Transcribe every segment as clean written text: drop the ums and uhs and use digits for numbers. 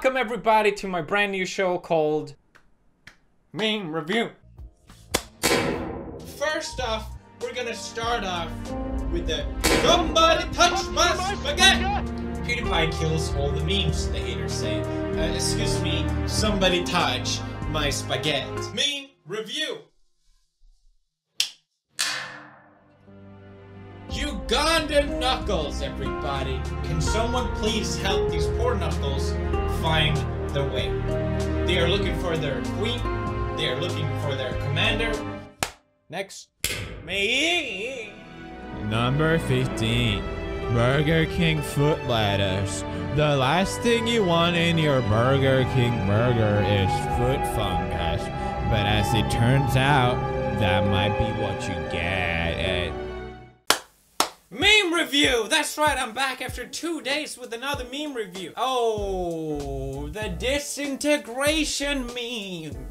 Welcome everybody to my brand new show called Meme Review. First off, we're gonna start off with the somebody touched my spaghetti. PewDiePie kills all the memes, the haters say. Excuse me, somebody touch my spaghetti. Meme Review. Ugandan Knuckles, everybody. Can someone please help these poor Knuckles find the way? They are looking for their queen. They are looking for their commander. Next. Me. Number 15. Burger King foot lettuce. The last thing you want in your Burger King burger is foot fungus. But as it turns out, that might be what you get. Meme review! That's right, I'm back after 2 days with another meme review. Oh, the disintegration meme.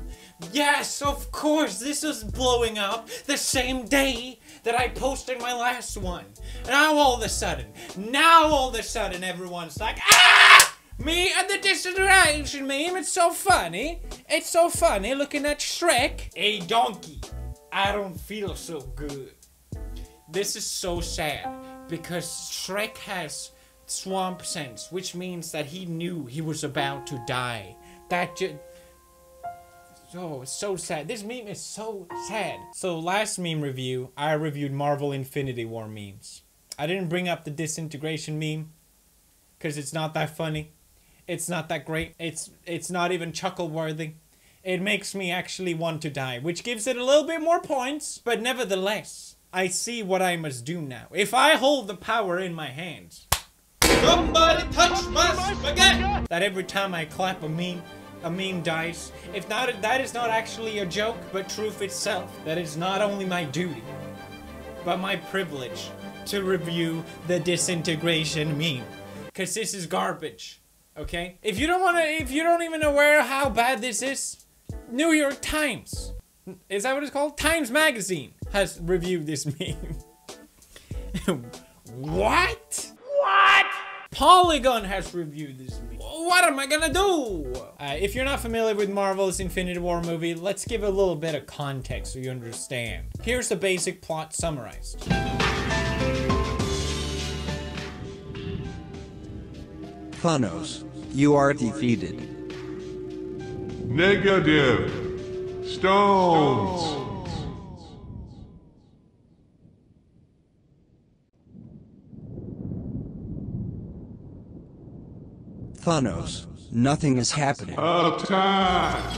Yes, of course, this is blowing up the same day that I posted my last one. Now all of a sudden, everyone's like, ah! Me and the disintegration meme, it's so funny. It's so funny looking at Shrek. Hey, donkey, I don't feel so good. This is so sad because Shrek has swamp sense, which means that he knew he was about to die. That just... oh, it's so sad. This meme is so sad. So last meme review, I reviewed Marvel Infinity War memes. I didn't bring up the disintegration meme because it's not that funny. It's not that great. It's not even chuckle worthy. It makes me actually want to die, which gives it a little bit more points, but nevertheless, I see what I must do now. If I hold the power in my hands. Somebody touch my spaghetti! That every time I clap a meme dies. If not, that is not actually a joke, but truth itself. That is not only my duty, but my privilege to review the disintegration meme. Cause this is garbage, okay? If you don't even aware how bad this is, New York Times. Is that what it's called? Times Magazine has reviewed this meme. What? What? Polygon has reviewed this meme. What am I gonna do? If you're not familiar with Marvel's Infinity War movie, let's give a little bit of context so you understand. Here's the basic plot summarized. Thanos, you are defeated. Negative. Stones. Thanos, nothing is happening. Attack!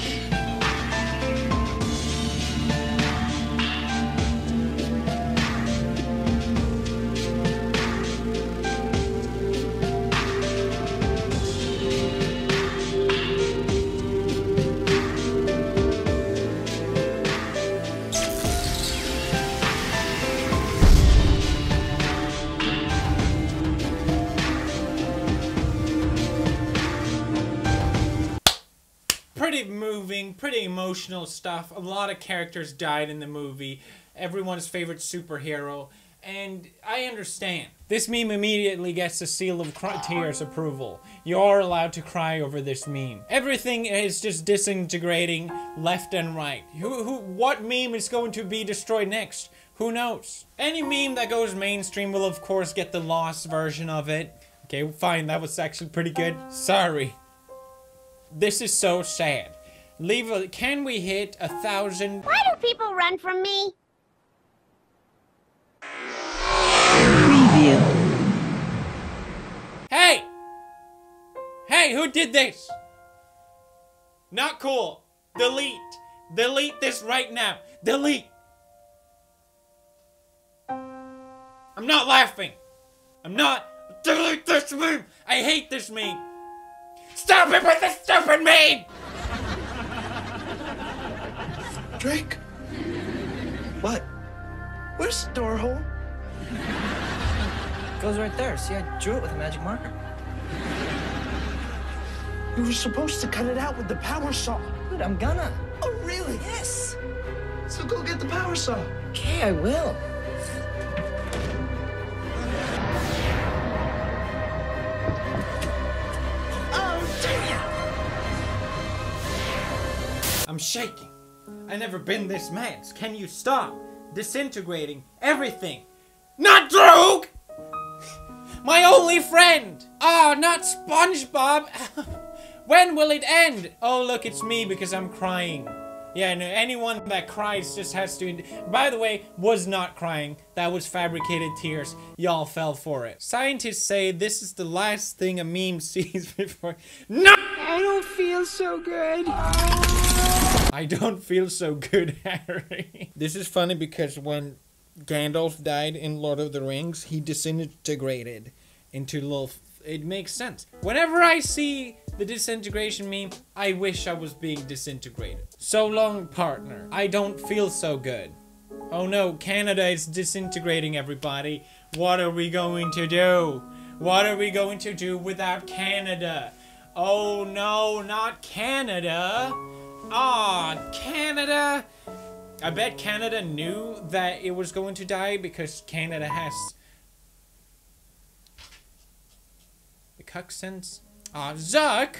Pretty moving, pretty emotional stuff. A lot of characters died in the movie. Everyone's favorite superhero. And I understand. This meme immediately gets a seal of tears approval. You're allowed to cry over this meme. Everything is just disintegrating left and right. What meme is going to be destroyed next? Who knows? Any meme that goes mainstream will of course get the lost version of it. Okay, fine, that was actually pretty good. Sorry. This is so sad. Can we hit 1,000? Why do people run from me? Preview. Hey! Hey, who did this? Not cool. Delete. Delete this right now. Delete. I'm not laughing. I'm not. Delete this meme. I hate this meme. Stop it with the stupid meme! Drake? What? Where's the door hole? Goes right there. See, I drew it with a magic marker. You were supposed to cut it out with the power saw. Dude, I'm gonna. Oh, really? Yes. So go get the power saw. Okay, I will. Oh, damn! I'm shaking. I've never been this mad. Can you stop disintegrating everything? Not Drogo! My only friend! Ah, oh, not SpongeBob! When will it end? Oh, look, it's me because I'm crying. Yeah, no, anyone that cries just has to end. By the way, was not crying. That was fabricated tears. Y'all fell for it. Scientists say this is the last thing a meme sees before... No! I don't feel so good. I don't feel so good, Harry. This is funny because when Gandalf died in Lord of the Rings, he disintegrated into little... It makes sense. Whenever I see the disintegration meme, I wish I was being disintegrated. So long, partner. I don't feel so good. Oh no, Canada is disintegrating everybody. What are we going to do? What are we going to do without Canada? Oh no, not Canada. Aw, Canada. I bet Canada knew that it was going to die because Canada has... Cuxons. Ah, Zuck!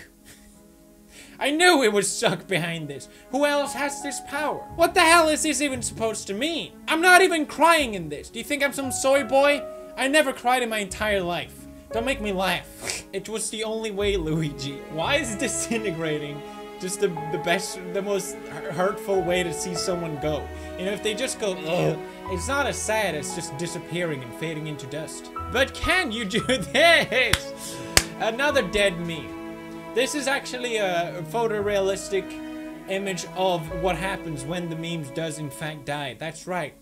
I knew it was Zuck behind this. Who else has this power? What the hell is this even supposed to mean? I'm not even crying in this. Do you think I'm some soy boy? I never cried in my entire life. Don't make me laugh. It was the only way, Luigi. Why is disintegrating just the best, the most hurtful way to see someone go? You know, if they just go, oh, it's not as sad as just disappearing and fading into dust. But can you do this? Another dead meme. This is actually a photorealistic image of what happens when the memes does in fact die. That's right.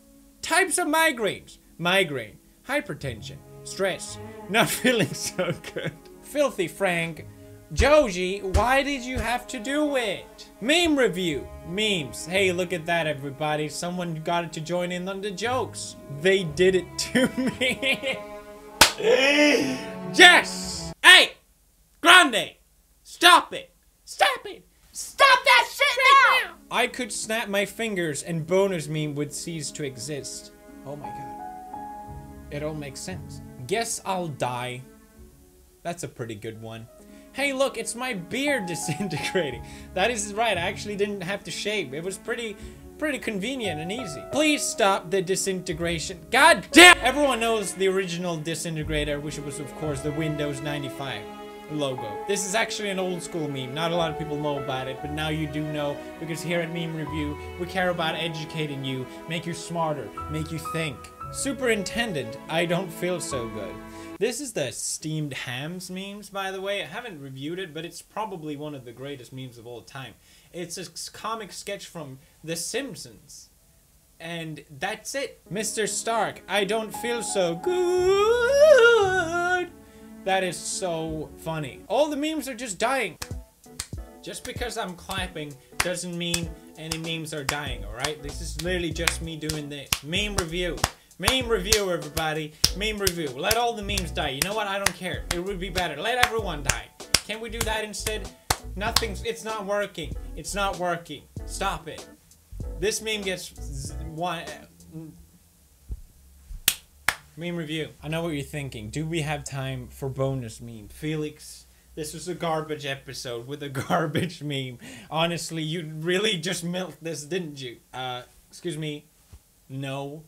Types of migraines. Migraine. Hypertension. Stress. Not feeling so good. Filthy Frank. Joji, why did you have to do it? Meme review. Memes. Hey, look at that, everybody. Someone got it to join in on the jokes. They did it to me. Yes! Hey! Grande! Stop it! Stop it! Stop that shit now! I could snap my fingers and bonus meme would cease to exist. Oh my god. It all makes sense. Guess I'll die. That's a pretty good one. Hey look, it's my beard disintegrating. That is right, I actually didn't have to shave. It was pretty convenient and easy. Please stop the disintegration. God damn! Everyone knows the original disintegrator, which was of course the Windows 95 logo. This is actually an old school meme. Not a lot of people know about it, but now you do know because here at Meme Review, we care about educating you, make you smarter, make you think. Superintendent, I don't feel so good. This is the Steamed Hams memes, by the way. I haven't reviewed it, but it's probably one of the greatest memes of all time. It's a comic sketch from The Simpsons. And that's it. Mr. Stark, I don't feel so good. That is so funny. All the memes are just dying. Just because I'm clapping doesn't mean any memes are dying, alright? This is literally just me doing this. Meme review. Meme review, everybody. Meme review. Let all the memes die. You know what? I don't care. It would be better. Let everyone die. Can we do that instead? Nothing's... It's not working. It's not working. Stop it. This meme gets... one... Meme review. I know what you're thinking. Do we have time for bonus meme? Felix, this was a garbage episode with a garbage meme. Honestly, you really just milked this, didn't you? Excuse me. No.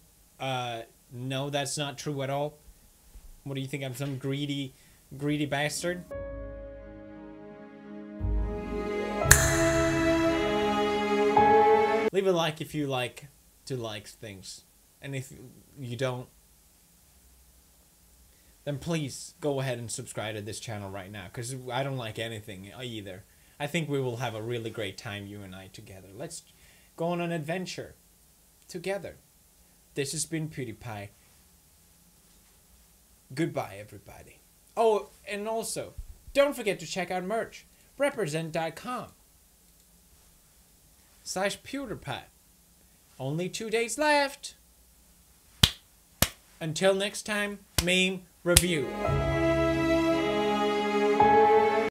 No, that's not true at all. What do you think? I'm some greedy bastard? Leave a like if you like to like things. And if you don't, then please go ahead and subscribe to this channel right now. Because I don't like anything either. I think we will have a really great time, you and I, together. Let's go on an adventure together. This has been PewDiePie. Goodbye, everybody. Oh, and also, don't forget to check out merch. Represent.com/PewDiePie. Only 2 days left. Until next time, meme review.